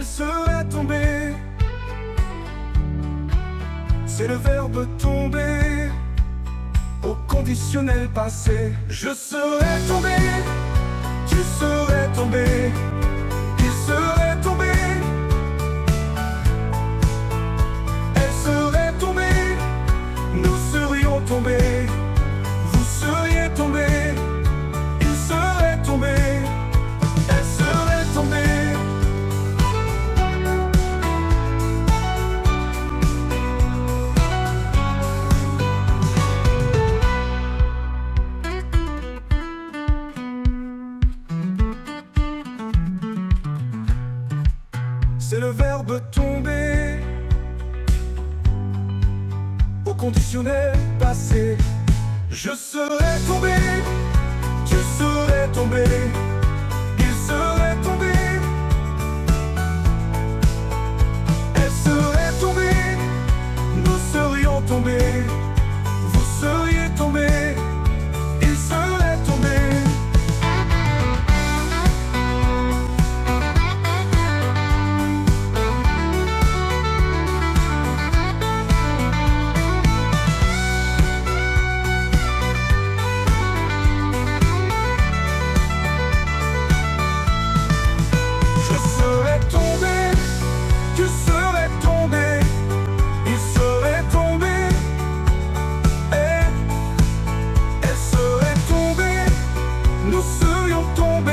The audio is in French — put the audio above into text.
elle serait tombée. C'est le verbe tomber au conditionnel passé. Je serais tombé, tu serais tombé, il serait tombé, elle serait tombée, nous serions tombés, vous seriez tombés, il serait tombé, elle serait tombée. C'est le verbe tomber au conditionnel passé. Je serais tombé, tu serais tombé, il serait tombé, elle serait tombée, nous serions tombés, vous seriez tombés, il serait tombé. Nous serions tombés.